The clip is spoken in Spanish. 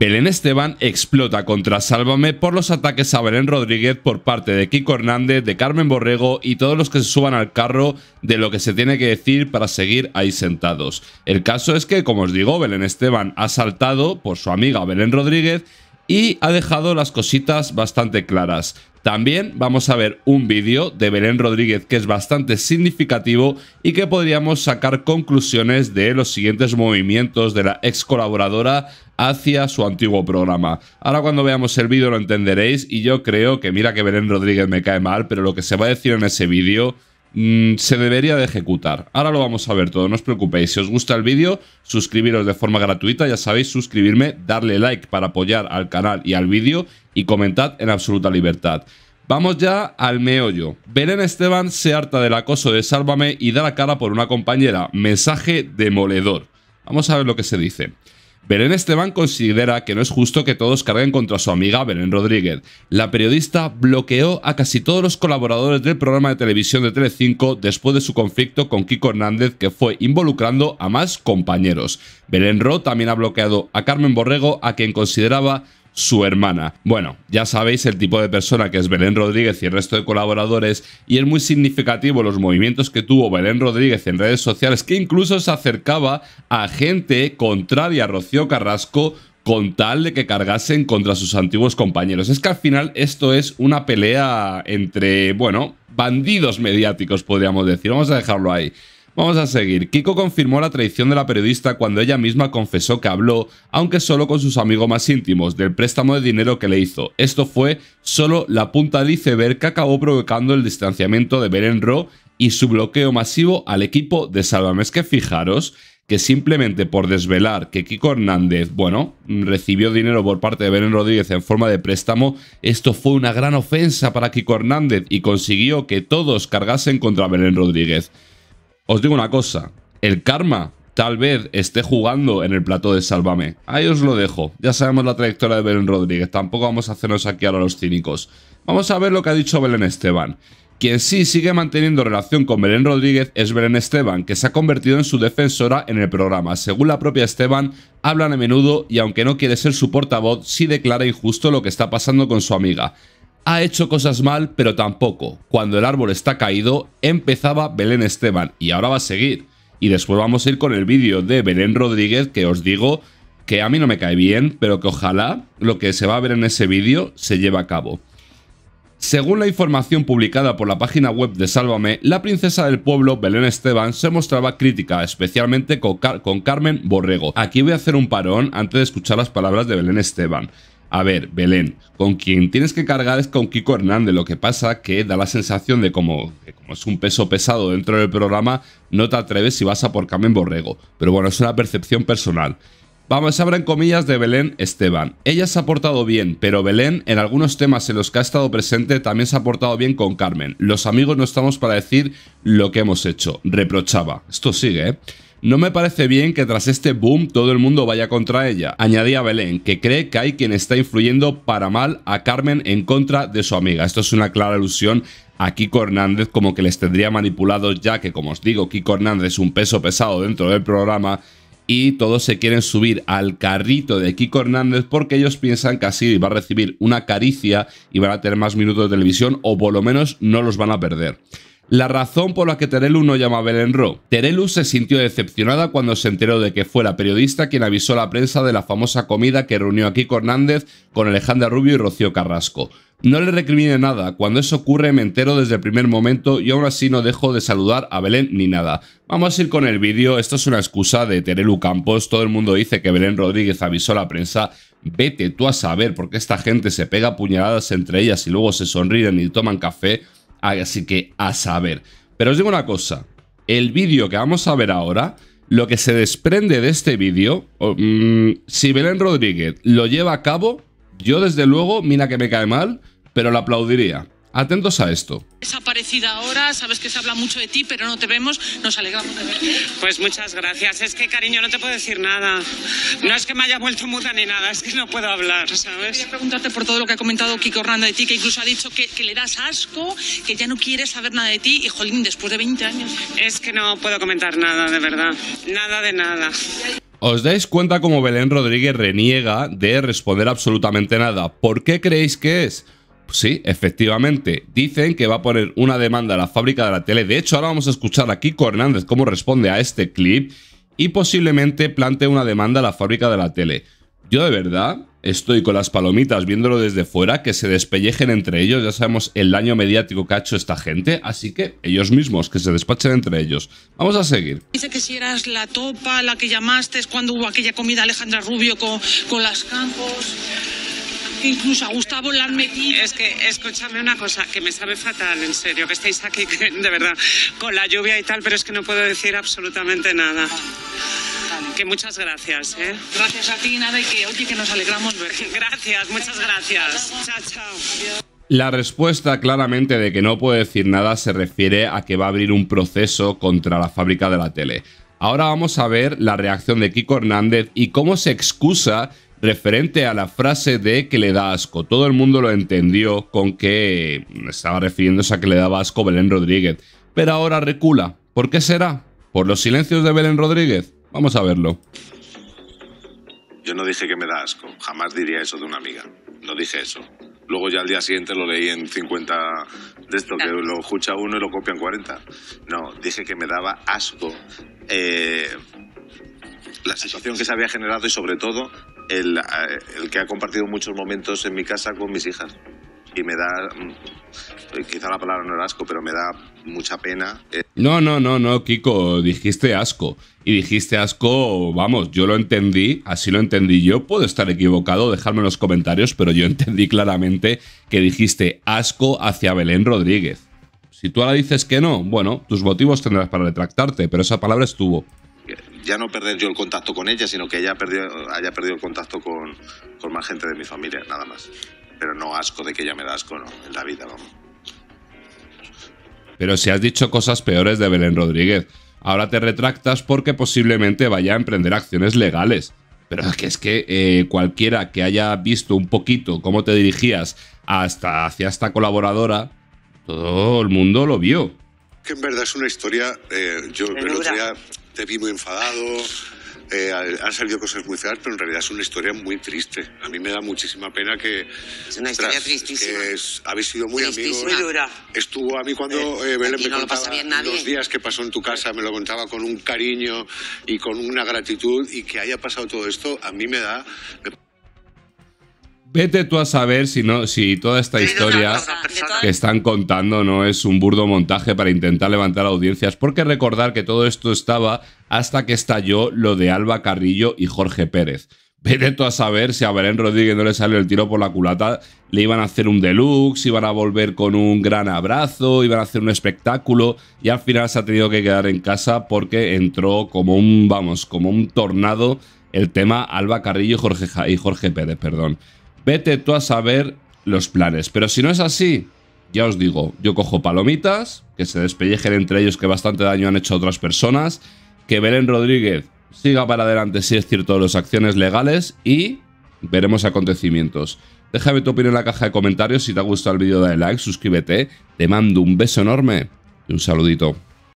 Belén Esteban explota contra Sálvame por los ataques a Belén Rodríguez por parte de Kiko Hernández, de Carmen Borrego y todos los que se suban al carro de lo que se tiene que decir para seguir ahí sentados. El caso es que, como os digo, Belén Esteban ha saltado por su amiga Belén Rodríguez y ha dejado las cositas bastante claras. También vamos a ver un vídeo de Belén Rodríguez que es bastante significativo y que podríamos sacar conclusiones de los siguientes movimientos de la ex colaboradora hacia su antiguo programa. Ahora cuando veamos el vídeo lo entenderéis y yo creo que, mira que Belén Rodríguez me cae mal, pero lo que se va a decir en ese vídeo se debería de ejecutar. Ahora lo vamos a ver todo, no os preocupéis. Si os gusta el vídeo, suscribiros de forma gratuita, ya sabéis, suscribirme, darle like para apoyar al canal y al vídeo y comentad en absoluta libertad. Vamos ya al meollo. Belén Esteban se harta del acoso de Sálvame y da la cara por una compañera. Mensaje demoledor. Vamos a ver lo que se dice. Belén Esteban considera que no es justo que todos carguen contra su amiga Belén Rodríguez. La periodista bloqueó a casi todos los colaboradores del programa de televisión de Telecinco después de su conflicto con Kiko Hernández, que fue involucrando a más compañeros. Belén Ro también ha bloqueado a Carmen Borrego, a quien consideraba su hermana. Bueno, ya sabéis el tipo de persona que es Belén Rodríguez y el resto de colaboradores, y es muy significativo los movimientos que tuvo Belén Rodríguez en redes sociales, que incluso se acercaba a gente contraria a Rocío Carrasco con tal de que cargasen contra sus antiguos compañeros. Es que al final esto es una pelea entre, bueno, bandidos mediáticos, podríamos decir. Vamos a dejarlo ahí. Vamos a seguir. Kiko confirmó la traición de la periodista cuando ella misma confesó que habló, aunque solo con sus amigos más íntimos, del préstamo de dinero que le hizo. Esto fue solo la punta del iceberg que acabó provocando el distanciamiento de Belén Ro y su bloqueo masivo al equipo de Sálvame. Es que fijaros que simplemente por desvelar que Kiko Hernández, bueno, recibió dinero por parte de Belén Rodríguez en forma de préstamo, esto fue una gran ofensa para Kiko Hernández y consiguió que todos cargasen contra Belén Rodríguez. Os digo una cosa, el karma tal vez esté jugando en el plató de Sálvame. Ahí os lo dejo. Ya sabemos la trayectoria de Belén Rodríguez, tampoco vamos a hacernos aquí ahora los cínicos. Vamos a ver lo que ha dicho Belén Esteban. Quien sí sigue manteniendo relación con Belén Rodríguez es Belén Esteban, que se ha convertido en su defensora en el programa. Según la propia Esteban, hablan a menudo y aunque no quiere ser su portavoz, sí declara injusto lo que está pasando con su amiga. Ha hecho cosas mal, pero tampoco. Cuando el árbol está caído, empezaba Belén Esteban y ahora va a seguir. Y después vamos a ir con el vídeo de Belén Rodríguez, que os digo que a mí no me cae bien, pero que ojalá lo que se va a ver en ese vídeo se lleve a cabo. Según la información publicada por la página web de Sálvame, la princesa del pueblo, Belén Esteban, se mostraba crítica, especialmente con Carmen Borrego. Aquí voy a hacer un parón antes de escuchar las palabras de Belén Esteban. A ver, Belén, con quien tienes que cargar es con Kiko Hernández, lo que pasa que da la sensación de como es un peso pesado dentro del programa, no te atreves si vas a por Carmen Borrego. Pero bueno, es una percepción personal. Vamos a abrir comillas de Belén Esteban. Ella se ha portado bien, pero Belén, en algunos temas en los que ha estado presente, también se ha portado bien con Carmen. Los amigos no estamos para decir lo que hemos hecho. Reprochaba. Esto sigue, ¿eh? No me parece bien que tras este boom todo el mundo vaya contra ella. Añadía Belén, que cree que hay quien está influyendo para mal a Carmen en contra de su amiga. Esto es una clara alusión a Kiko Hernández, como que les tendría manipulados, ya que, como os digo, Kiko Hernández es un peso pesado dentro del programa y todos se quieren subir al carrito de Kiko Hernández porque ellos piensan que así va a recibir una caricia y van a tener más minutos de televisión, o por lo menos no los van a perder. La razón por la que Terelu no llama a Belén Ro. Terelu se sintió decepcionada cuando se enteró de que fue la periodista quien avisó a la prensa de la famosa comida que reunió a Kiko Hernández con Alejandra Rubio y Rocío Carrasco. No le recrimine nada, cuando eso ocurre me entero desde el primer momento y aún así no dejo de saludar a Belén ni nada. Vamos a ir con el vídeo, esto es una excusa de Terelu Campos, todo el mundo dice que Belén Rodríguez avisó a la prensa. Vete tú a saber, porque esta gente se pega puñaladas entre ellas y luego se sonríen y toman café. Así que a saber. Pero os digo una cosa, el vídeo que vamos a ver ahora, lo que se desprende de este vídeo, si Belén Rodríguez lo lleva a cabo, yo desde luego, mira que me cae mal, pero lo aplaudiría. Atentos a esto. Desaparecida ahora, sabes que se habla mucho de ti, pero no te vemos, nos alegramos de verte. Pues muchas gracias, es que cariño, no te puedo decir nada. No es que me haya vuelto muda ni nada, es que no puedo hablar, ¿sabes? Quería preguntarte por todo lo que ha comentado Kiko Hernández de ti, que incluso ha dicho que le das asco, que ya no quieres saber nada de ti, y jolín, después de 20 años. Es que no puedo comentar nada, de verdad, nada de nada. ¿Os dais cuenta cómo Belén Rodríguez reniega de responder absolutamente nada? ¿Por qué creéis que es? Pues sí, efectivamente, dicen que va a poner una demanda a la fábrica de la tele. De hecho, ahora vamos a escuchar a Kiko Hernández cómo responde a este clip y posiblemente plantee una demanda a la fábrica de la tele. Yo de verdad estoy con las palomitas viéndolo desde fuera, que se despellejen entre ellos. Ya sabemos el daño mediático que ha hecho esta gente, así que ellos mismos, que se despachen entre ellos. Vamos a seguir. Dice que si eras la topa, la que llamaste cuando hubo aquella comida Alejandra Rubio con las Campos, que incluso a Gustavo la han metido. Es que, escúchame una cosa, que me sabe fatal, en serio, que estáis aquí, que, de verdad, con la lluvia y tal, pero es que no puedo decir absolutamente nada. Que muchas gracias, ¿eh? Gracias a ti, nada, y que, oye, que nos alegramos ver. Gracias, muchas gracias. Chao, chao. Adiós. La respuesta claramente de que no puede decir nada se refiere a que va a abrir un proceso contra la fábrica de la tele. Ahora vamos a ver la reacción de Kiko Hernández y cómo se excusa referente a la frase de que le da asco. Todo el mundo lo entendió con que estaba refiriéndose a que le daba asco Belén Rodríguez. Pero ahora recula. ¿Por qué será? ¿Por los silencios de Belén Rodríguez? Vamos a verlo. Yo no dije que me da asco. Jamás diría eso de una amiga. No dije eso. Luego ya al día siguiente lo leí en 50 de esto, que lo escucha uno y lo copia en 40. No, dije que me daba asco la situación que se había generado y sobre todo el que ha compartido muchos momentos en mi casa con mis hijas. Y me da, quizá la palabra no era asco, pero me da mucha pena. No, Kiko, dijiste asco. Y dijiste asco, vamos, yo lo entendí, así lo entendí yo. Puedo estar equivocado, dejadme en los comentarios, pero yo entendí claramente que dijiste asco hacia Belén Rodríguez. Si tú ahora dices que no, bueno, tus motivos tendrás para retractarte, pero esa palabra estuvo. Ya no perder yo el contacto con ella, sino que ella haya perdido el contacto con más gente de mi familia, nada más. Pero no asco de que ella me da asco, no, en la vida, vamos. Pero si has dicho cosas peores de Belén Rodríguez, ahora te retractas porque posiblemente vaya a emprender acciones legales. Pero es que cualquiera que haya visto un poquito cómo te dirigías hacia esta colaboradora, todo el mundo lo vio. Que en verdad es una historia, yo el otro día te vi muy enfadado. Han salido cosas muy feas, pero en realidad es una historia muy triste. A mí me da muchísima pena que... Es una historia tristísima. Habéis sido muy amigos. Muy dura. Estuvo a mí cuando Belén me contaba los días que pasó en tu casa, me lo contaba con un cariño y con una gratitud, y que haya pasado todo esto, a mí me da... Vete tú a saber si toda esta historia que están contando no es un burdo montaje para intentar levantar audiencias, porque recordar que todo esto estaba hasta que estalló lo de Alba Carrillo y Jorge Pérez. Vete tú a saber si a Belén Rodríguez no le salió el tiro por la culata, le iban a hacer un deluxe, iban a volver con un gran abrazo, iban a hacer un espectáculo, y al final se ha tenido que quedar en casa porque entró como un, vamos, como un tornado el tema Alba Carrillo y Jorge Pérez, perdón. Vete tú a saber los planes. Pero si no es así, ya os digo, yo cojo palomitas, que se despellejen entre ellos, que bastante daño han hecho a otras personas, que Belén Rodríguez siga para adelante, si es cierto, las acciones legales, y veremos acontecimientos. Déjame tu opinión en la caja de comentarios. Si te ha gustado el vídeo, dale like, suscríbete. Te mando un beso enorme y un saludito.